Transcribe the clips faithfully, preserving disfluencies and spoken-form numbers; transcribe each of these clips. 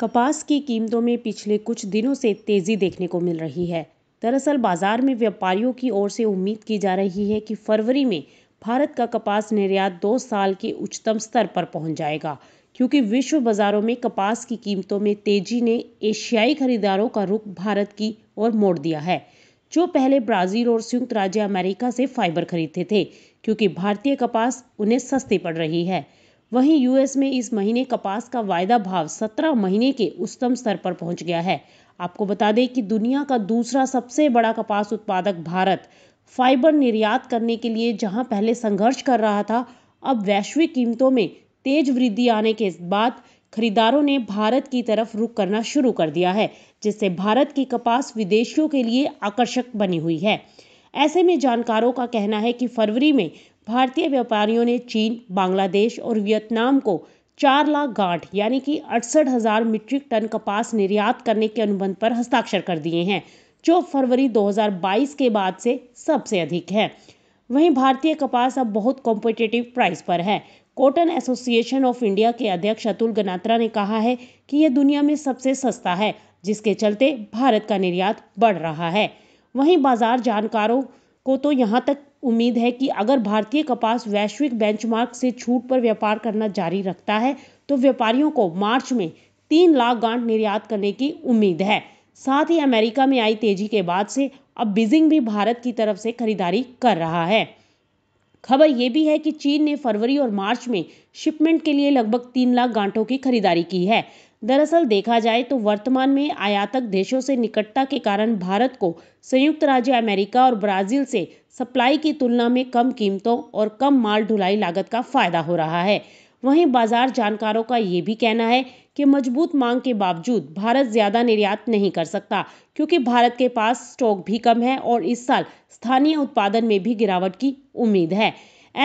कपास की कीमतों में पिछले कुछ दिनों से तेज़ी देखने को मिल रही है। दरअसल बाजार में व्यापारियों की ओर से उम्मीद की जा रही है कि फरवरी में भारत का कपास निर्यात दो साल के उच्चतम स्तर पर पहुंच जाएगा, क्योंकि विश्व बाज़ारों में कपास की कीमतों में तेज़ी ने एशियाई खरीदारों का रुख भारत की ओर मोड़ दिया है, जो पहले ब्राज़ील और संयुक्त राज्य अमेरिका से फाइबर खरीदते थे क्योंकि भारतीय कपास उन्हें सस्ती पड़ रही है। वहीं यूएस में इस महीने कपास का वायदा भाव सत्रह महीने के उच्चतम स्तर पर पहुंच गया है। आपको बता दें कि दुनिया का दूसरा सबसे बड़ा कपास उत्पादक भारत फाइबर निर्यात करने के लिए जहां पहले संघर्ष कर रहा था, अब वैश्विक कीमतों में तेज वृद्धि आने के बाद खरीदारों ने भारत की तरफ रुख करना शुरू कर दिया है, जिससे भारत की कपास विदेशियों के लिए आकर्षक बनी हुई है। ऐसे में जानकारों का कहना है कि फरवरी में भारतीय व्यापारियों ने चीन, बांग्लादेश और वियतनाम को चार लाख गांठ यानी कि अड़सठ हजार मीट्रिक टन कपास निर्यात करने के अनुबंध पर हस्ताक्षर कर दिए हैं, जो फरवरी दो हज़ार बाईस के बाद से सबसे अधिक है। वहीं भारतीय कपास अब बहुत कॉम्पिटिटिव प्राइस पर है। कॉटन एसोसिएशन ऑफ इंडिया के अध्यक्ष अतुल गनात्रा ने कहा है कि यह दुनिया में सबसे सस्ता है, जिसके चलते भारत का निर्यात बढ़ रहा है। वहीं बाजार जानकारों को तो यहाँ तक उम्मीद है कि अगर भारतीय कपास वैश्विक बेंचमार्क से छूट पर व्यापार करना जारी रखता है तो व्यापारियों को मार्च में तीन लाख गांठ निर्यात करने की उम्मीद है। साथ ही अमेरिका में आई तेजी के बाद से अब बीजिंग भी भारत की तरफ से खरीदारी कर रहा है। खबर यह भी है कि चीन ने फरवरी और मार्च में शिपमेंट के लिए लगभग तीन लाख गांठों की खरीदारी की है। दरअसल देखा जाए तो वर्तमान में आयातक देशों से निकटता के कारण भारत को संयुक्त राज्य अमेरिका और ब्राज़ील से सप्लाई की तुलना में कम कीमतों और कम माल ढुलाई लागत का फायदा हो रहा है। वहीं बाजार जानकारों का ये भी कहना है कि मजबूत मांग के बावजूद भारत ज़्यादा निर्यात नहीं कर सकता, क्योंकि भारत के पास स्टॉक भी कम है और इस साल स्थानीय उत्पादन में भी गिरावट की उम्मीद है।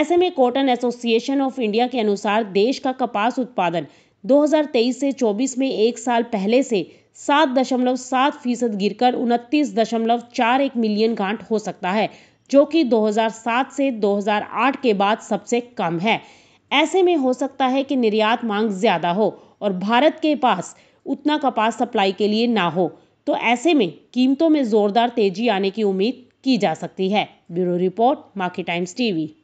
ऐसे में कॉटन एसोसिएशन ऑफ इंडिया के अनुसार देश का कपास उत्पादन दो हज़ार तेईस से चौबीस में एक साल पहले से सात दशमलव सात फीसद गिरकर उनतीस दशमलव चार एक मिलियन गांठ हो सकता है, जो कि दो हज़ार सात से दो हज़ार आठ के बाद सबसे कम है। ऐसे में हो सकता है कि निर्यात मांग ज़्यादा हो और भारत के पास उतना कपास सप्लाई के लिए ना हो, तो ऐसे में कीमतों में जोरदार तेजी आने की उम्मीद की जा सकती है। Bureau report, market times TV.